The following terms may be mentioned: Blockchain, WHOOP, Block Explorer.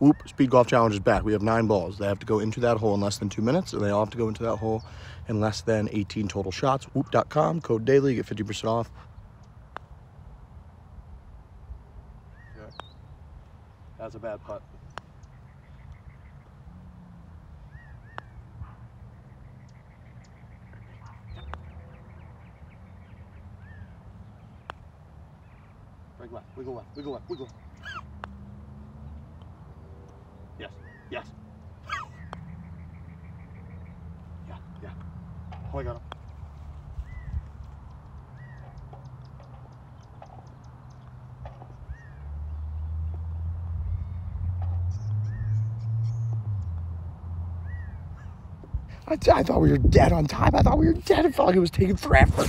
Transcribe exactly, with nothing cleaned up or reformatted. Whoop Speed Golf Challenge is back. We have nine balls. They have to go into that hole in less than two minutes, and they all have to go into that hole in less than eighteen total shots. Whoop dot com, code daily, get fifty percent off. Yeah. That's a bad putt. Break left, wiggle left, wiggle left, wiggle left. Yes, yes. Yeah, yeah. Oh, I got him. I, I thought we were dead on time. I thought we were dead. It felt like it was taking forever.